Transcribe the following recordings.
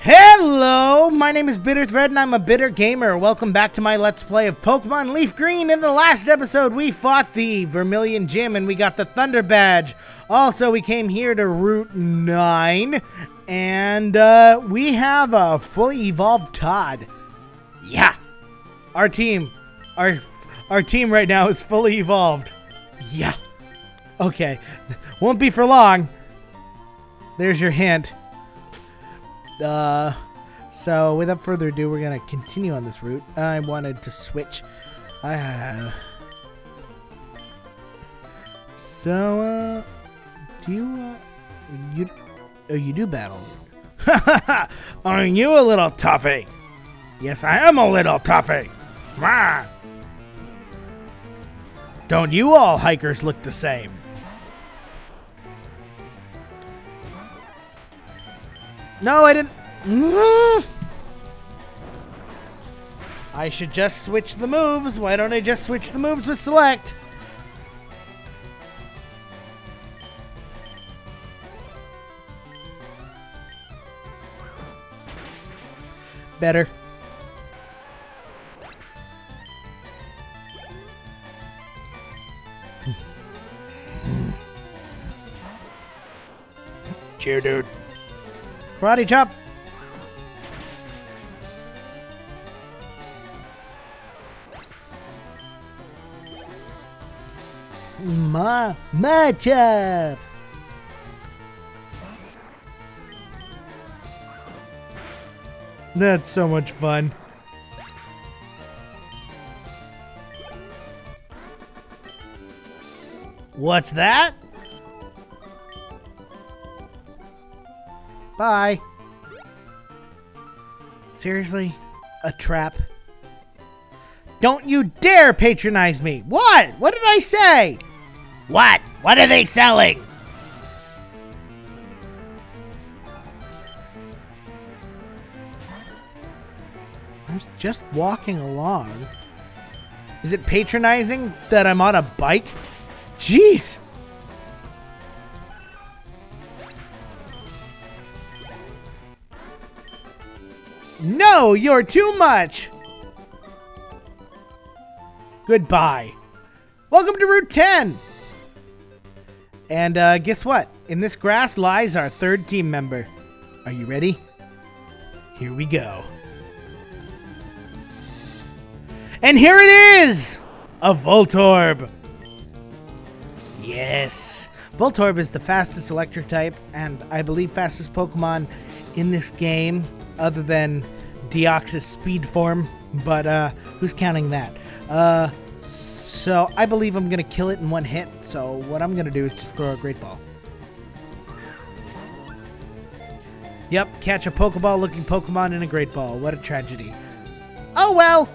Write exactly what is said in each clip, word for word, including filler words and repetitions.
Hello, my name is BitterThread and I'm a Bitter Gamer. Welcome back to my Let's Play of Pokemon Leaf Green. In the last episode, we fought the Vermilion Gym and we got the Thunder Badge. Also, we came here to Route nine and uh, we have a fully evolved Todd. Yeah, our team, our, our team right now is fully evolved. Yeah, okay, won't be for long. There's your hint. Uh, so without further ado, we're gonna continue on this route. I wanted to switch. Uh, so, uh, do you, uh, you, oh, you do battle. Ha ha ha! Are you a little toughy? Yes, I am a little toughy. Rah! Don't you all hikers look the same? No, I didn't. I should just switch the moves. Why don't I just switch the moves with select? Better. Cheer, dude. Karate Chop! Ma... Ma Chop! That's so much fun. What's that? Bye. Seriously? A trap? Don't you dare patronize me! What? What did I say? What? What are they selling? I was just walking along. Is it patronizing that I'm on a bike? Jeez! No, you're too much! Goodbye. Welcome to Route ten! And, uh, guess what? In this grass lies our third team member. Are you ready? Here we go. And here it is! A Voltorb! Yes! Voltorb is the fastest electric type, and I believe fastest Pokemon in this game, other than Deoxys speed form, but uh, who's counting that? Uh, so I believe I'm gonna kill it in one hit, so what I'm gonna do is just throw a Great Ball. Yep, catch a Pokeball looking Pokemon in a Great Ball. What a tragedy. Oh well!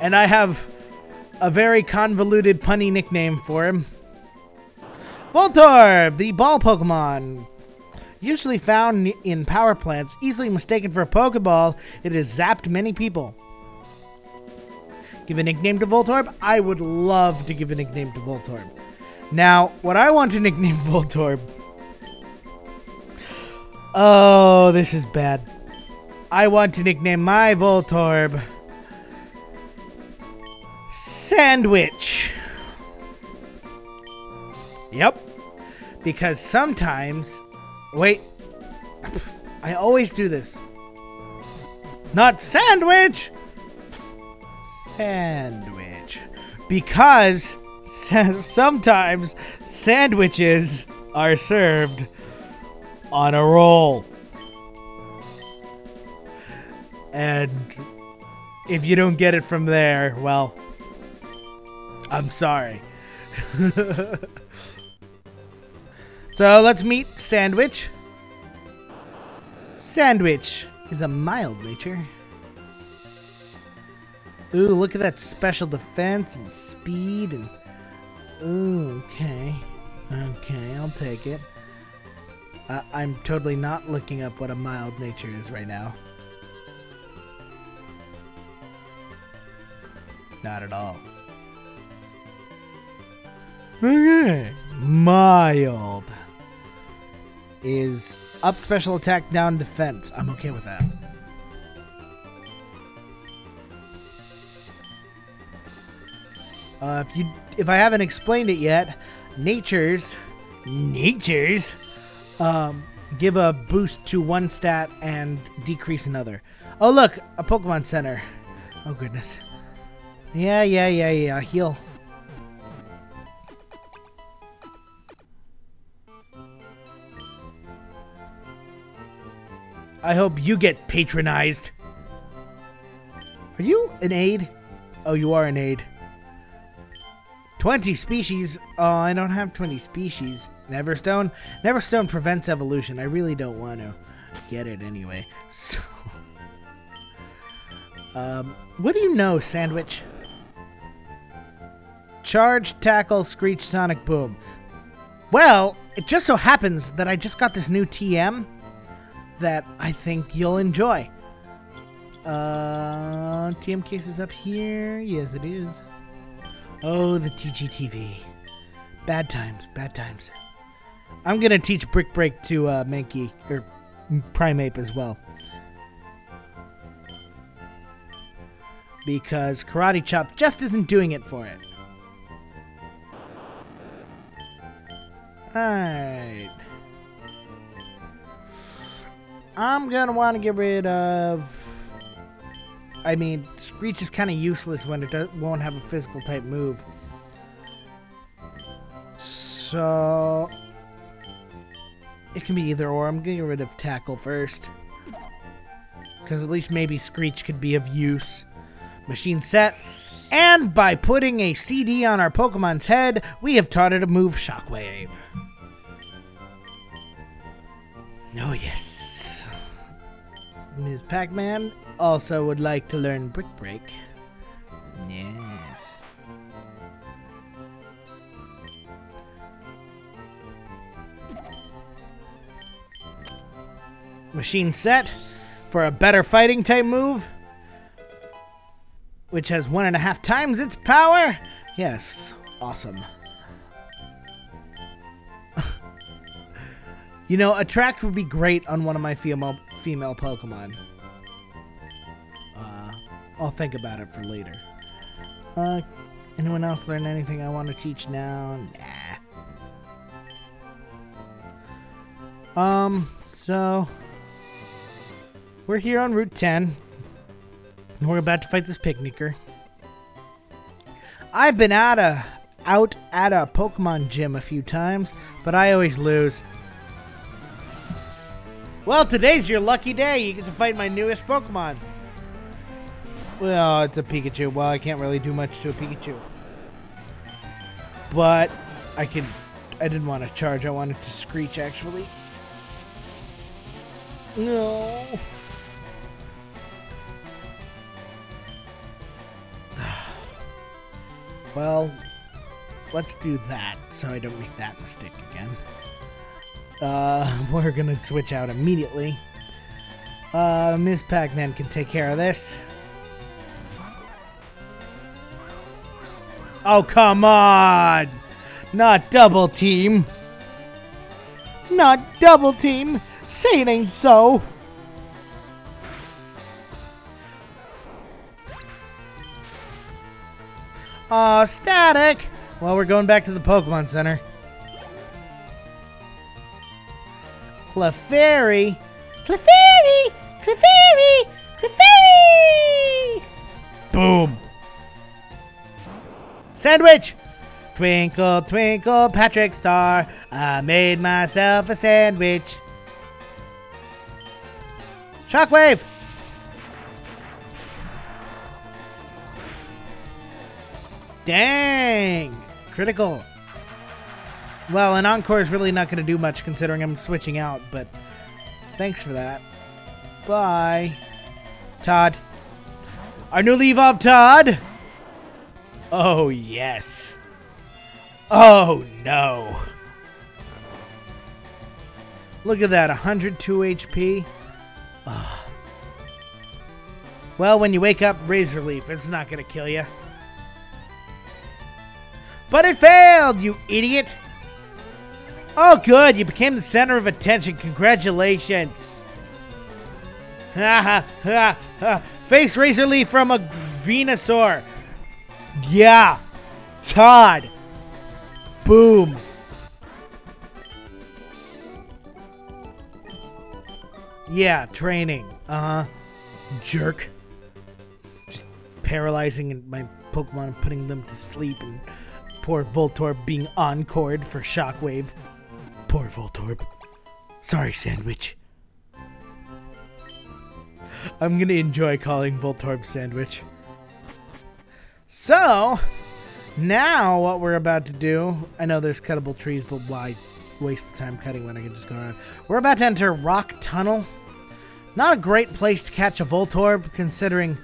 And I have a very convoluted punny nickname for him. Voltorb, the ball Pokemon. Usually found in power plants, easily mistaken for a Pokeball, it has zapped many people. Give a nickname to Voltorb? I would love to give a nickname to Voltorb. Now, what I want to nickname Voltorb... Oh, this is bad. I want to nickname my Voltorb... Sandwich. Yep. Because sometimes... Wait. I always do this. Not sandwich! Sandwich. Because sometimes sandwiches are served on a roll. And if you don't get it from there, well... I'm sorry. So let's meet Sandwich. Sandwich is a mild nature. Ooh, look at that special defense and speed and... Ooh, okay. Okay, I'll take it. Uh, I'm totally not looking up what a mild nature is right now. Not at all. Okay. Wild is up special attack, down defense. I'm okay with that. Uh, if you, if I haven't explained it yet, natures, natures, um, give a boost to one stat and decrease another. Oh look, a Pokemon Center. Oh goodness. Yeah, yeah, yeah, yeah. Heal. I hope you get patronized. Are you an aid? Oh, you are an aid. twenty species. Oh, I don't have twenty species. Neverstone? Neverstone prevents evolution. I really don't want to get it anyway. So, um, what do you know, Sandwich? Charge, tackle, screech, sonic boom. Well, it just so happens that I just got this new T M that I think you'll enjoy. Uh, T M case is up here. Yes, it is. Oh, the T G T V. Bad times, bad times. I'm gonna teach Brick Break to uh, Mankey, or Primeape as well. Because Karate Chop just isn't doing it for it. Alright. I'm gonna want to get rid of... I mean, Screech is kind of useless when it do won't have a physical type move. So it can be either or. I'm getting rid of Tackle first, because at least maybe Screech could be of use. Machine set. And by putting a C D on our Pokemon's head, we have taught it to move Shockwave. Oh yes. Miz Pac-Man also would like to learn Brick Break. Yes. Machine set for a better fighting type move, which has one and a half times its power. Yes, awesome. You know, attract would be great on one of my female female Pokemon. I'll think about it for later. Uh, anyone else learn anything I want to teach now? Nah. Um, so... We're here on Route ten. And we're about to fight this picnicker. I've been out, a, out at a Pokemon gym a few times, but I always lose. Well, today's your lucky day. You get to fight my newest Pokemon. Well, it's a Pikachu. Well, I can't really do much to a Pikachu. But I can... I didn't want to charge. I wanted to screech, actually. No. Well, let's do that so I don't make that mistake again. Uh, we're going to switch out immediately. Uh, Miz Pac-Man can take care of this. Oh, come on! Not double team! Not double team! Say it ain't so! Aw, static! Well, we're going back to the Pokemon Center. Clefairy! Clefairy! Clefairy! Clefairy! Boom! Sandwich! Twinkle, twinkle, Patrick Star, I made myself a sandwich. Shockwave! Dang! Critical. Well, an encore is really not going to do much considering I'm switching out, but thanks for that. Bye. Todd. Our new leave off, Todd! Oh, yes. Oh, no. Look at that, one hundred two H P. Ugh. Well, when you wake up, Razor Leaf, it's not going to kill you. But it failed, you idiot. Oh, good. You became the center of attention. Congratulations. Ha ha ha ha. Face Razor Leaf from a Venusaur. Yeah. Todd. Boom. Yeah, training. Uh-huh. Jerk. Just paralyzing my Pokemon and putting them to sleep, and poor Voltorb being encored for Shockwave. Poor Voltorb. Sorry, Sandwich. I'm gonna enjoy calling Voltorb Sandwich. So, now what we're about to do... I know there's cuttable trees, but why waste the time cutting when I can just go around? We're about to enter Rock Tunnel. Not a great place to catch a Voltorb, considering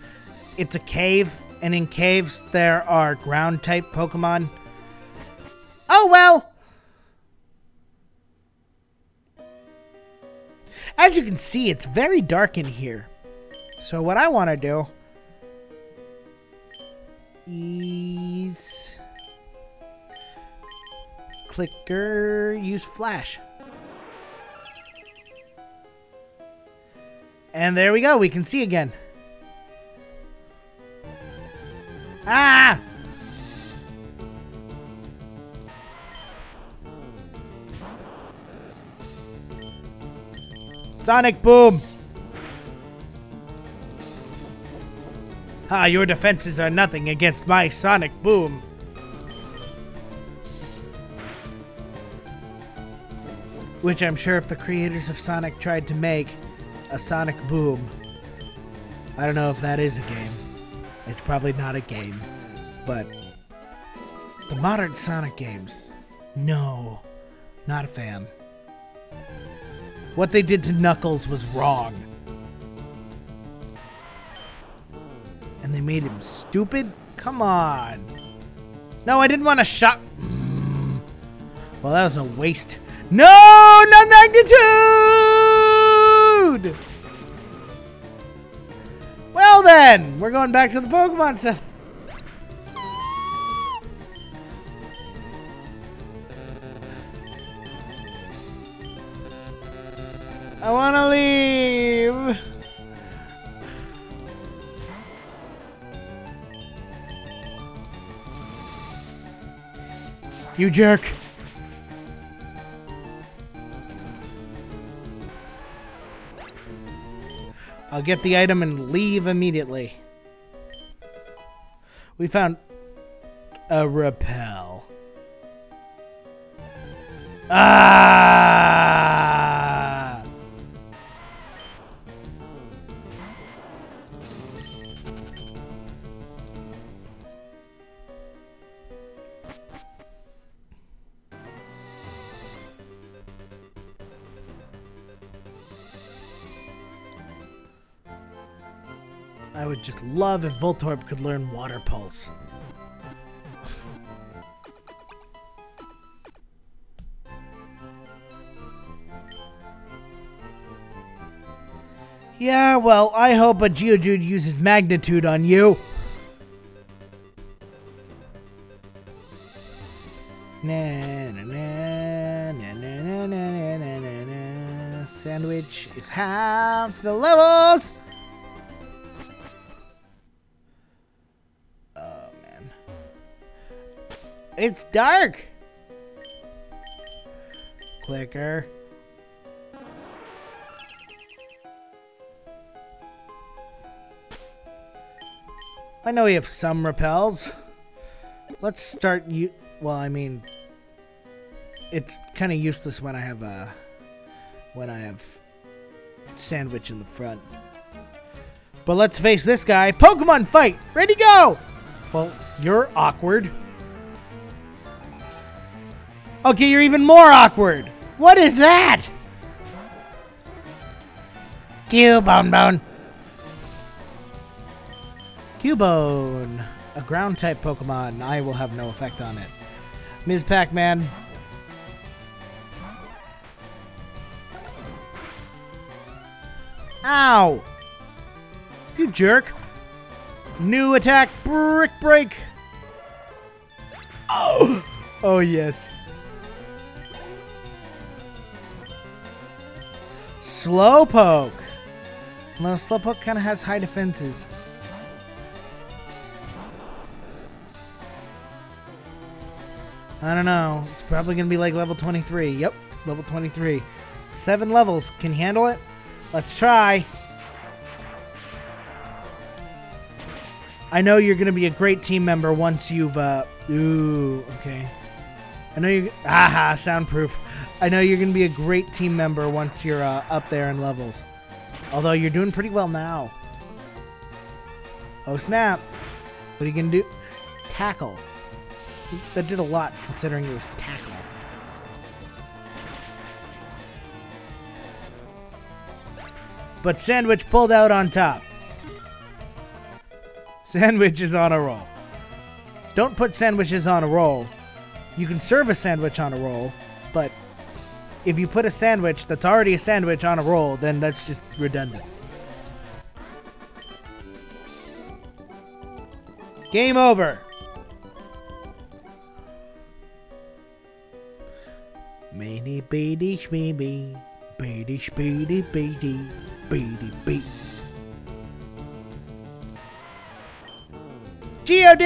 it's a cave, and in caves there are ground-type Pokemon. Oh well! As you can see, it's very dark in here. So what I want to do... is... clicker... use flash. And there we go, we can see again. Ah! Sonic Boom! Ah, your defenses are nothing against my Sonic Boom. Which I'm sure if the creators of Sonic tried to make a Sonic Boom, I don't know if that is a game. It's probably not a game, but the modern Sonic games, no, not a fan. What they did to Knuckles was wrong. And they made him stupid? Come on. No, I didn't want to shock. Mm. Well, that was a waste. No, not Magnitude! Well then, we're going back to the Pokemon Center. I want to leave. You jerk. I'll get the item and leave immediately. We found a repel. Ah! I would just love if Voltorb could learn Water Pulse. Yeah, well, I hope a Geodude uses Magnitude on you. Na na na na na na na na na na. Sandwich is half the levels. It's dark! Clicker. I know we have some repels. Let's start you. Well, I mean, it's kind of useless when I have a when I have Sandwich in the front. But let's face this guy. Pokemon fight. Ready, go! Well, you're awkward. Okay, you're even more awkward. What is that? Cubone Bone. Cubone. A ground-type Pokemon. I will have no effect on it. Miz Pac-Man. Ow! You jerk. New attack. Brick Break. Oh! Oh, yes. Slowpoke. No, Slowpoke kind of has high defenses. I don't know. It's probably going to be like level twenty-three. Yep, level twenty-three. Seven levels. Can you handle it? Let's try. I know you're going to be a great team member once you've... Uh, ooh, okay. I know you're... Aha, soundproof. I know you're going to be a great team member once you're uh, up there in levels. Although you're doing pretty well now. Oh, snap. What are you going to do? Tackle. That did a lot considering it was tackle. But Sandwich pulled out on top. Sandwich is on a roll. Don't put sandwiches on a roll. You can serve a sandwich on a roll, but if you put a sandwich that's already a sandwich on a roll, then that's just redundant. Game over. Meeny beady shmeeby, beady speedy beady, beady beat. Geodude!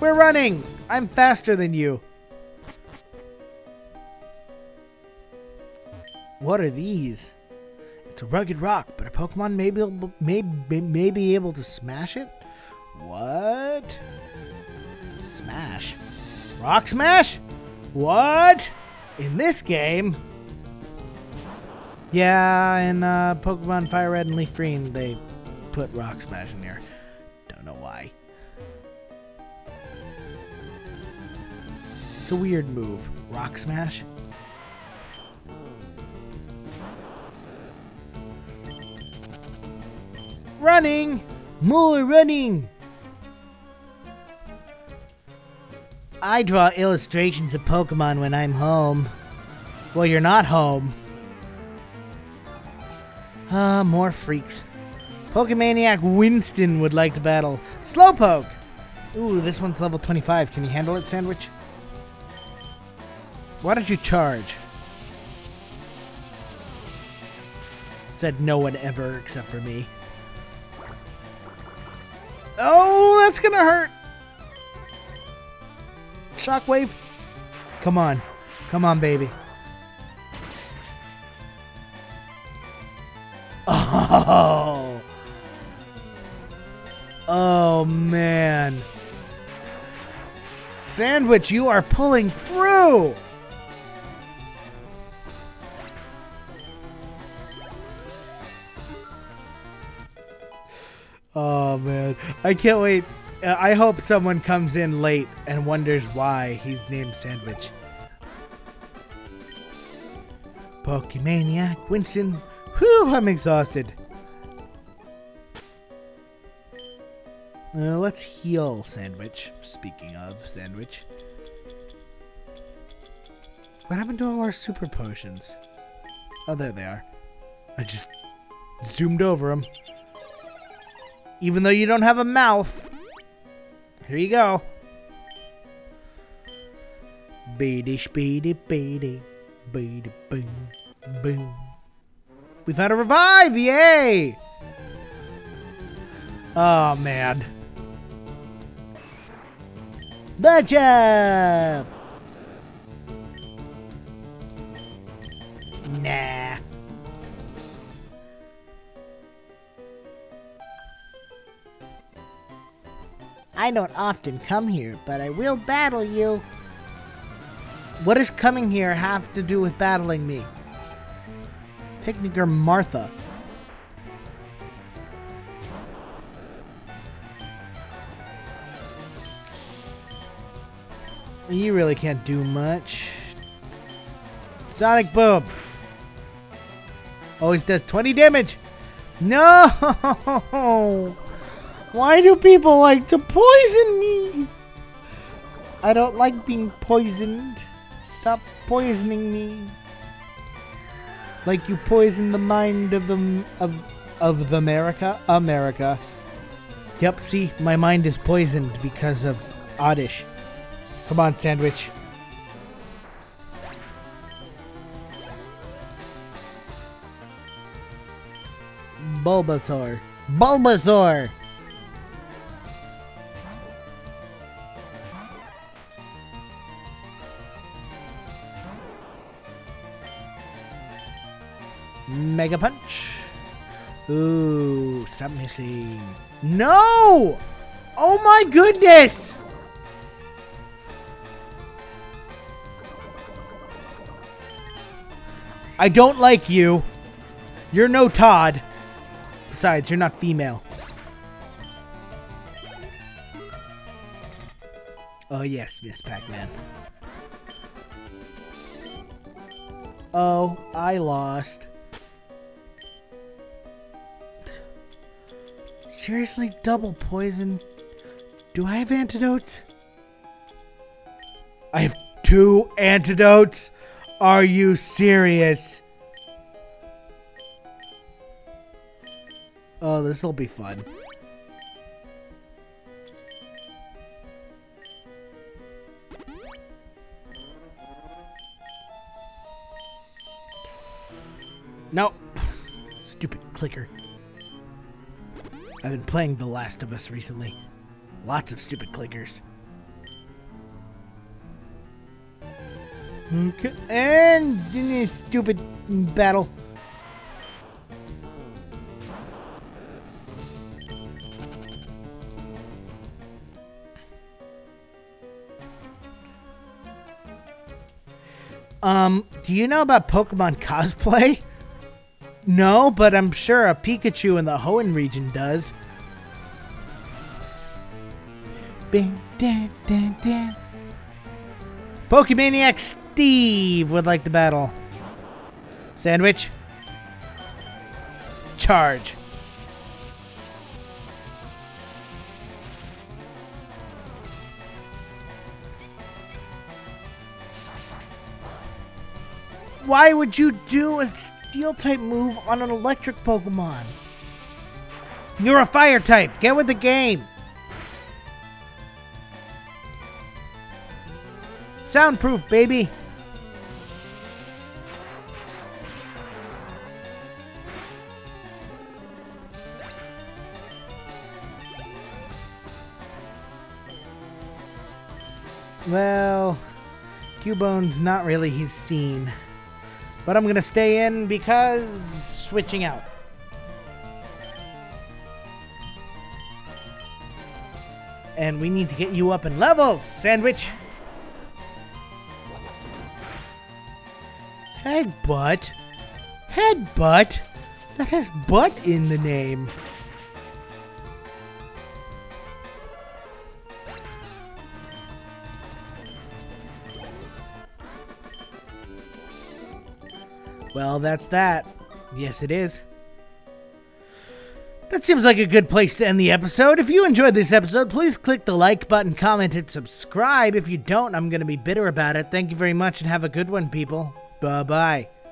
We're running! I'm faster than you. What are these? It's a rugged rock, but a Pokemon may be able, may, may, may be able to smash it? What? Smash? Rock Smash? What? In this game? Yeah, in uh, Pokemon Fire Red and Leaf Green, they put Rock Smash in there. Don't know why. It's a weird move. Rock Smash? Running! More running! I draw illustrations of Pokemon when I'm home. Well, you're not home. Ah, uh, more freaks. Pokemaniac Winston would like to battle. Slowpoke! Ooh, this one's level twenty-five. Can you handle it, Sandwich? Why did you charge? Said no one ever except for me. Oh, that's gonna hurt! Shockwave? Come on. Come on, baby. Oh, oh man, Sandwich, you are pulling through. Oh man, I can't wait. I hope someone comes in late and wonders why he's named Sandwich. Pokemaniac Winston. Whew, I'm exhausted. Uh, let's heal, Sandwich. Speaking of Sandwich. What happened to all our super potions? Oh, there they are. I just zoomed over them. Even though you don't have a mouth. Here you go. Beady, speedy, beady. Beady, boom, boom. We've had a revive! Yay! Oh, man. Badge up! Nah. I don't often come here, but I will battle you. What does coming here have to do with battling me? Picnicker Martha. You really can't do much. Sonic Boom. Always does twenty damage. No! Why do people like to poison me? I don't like being poisoned. Stop poisoning me. Like you poison the mind of the of of the America America. Yep, see, my mind is poisoned because of Oddish. Come on, Sandwich. Bulbasaur. Bulbasaur! Mega Punch. Ooh, stop missing. No! Oh my goodness! I don't like you. You're no Todd. Besides, you're not female. Oh yes, Miz Pac-Man. Oh, I lost. Seriously, double poison? Do I have antidotes? I have two antidotes? Are you serious? Oh, this'll be fun. No. Stupid clicker. I've been playing The Last of Us recently. Lots of stupid clickers. Okay. And in this stupid battle. Um, do you know about Pokemon cosplay? No, but I'm sure a Pikachu in the Hoenn region does. Bing, dang, dang, dang. Pokemaniac Steve would like the battle. Sandwich. Charge. Why would you do a Steel-type move on an electric Pokemon? You're a Fire-type! Get with the game! Soundproof, baby! Well, Cubone's not really his scene. But I'm gonna stay in because switching out. And we need to get you up in levels, Sandwich! Headbutt? Headbutt? That has butt in the name. Well, that's that. Yes, it is. That seems like a good place to end the episode. If you enjoyed this episode, please click the like button, comment, and subscribe. If you don't, I'm going to be bitter about it. Thank you very much, and have a good one, people. Bye-bye.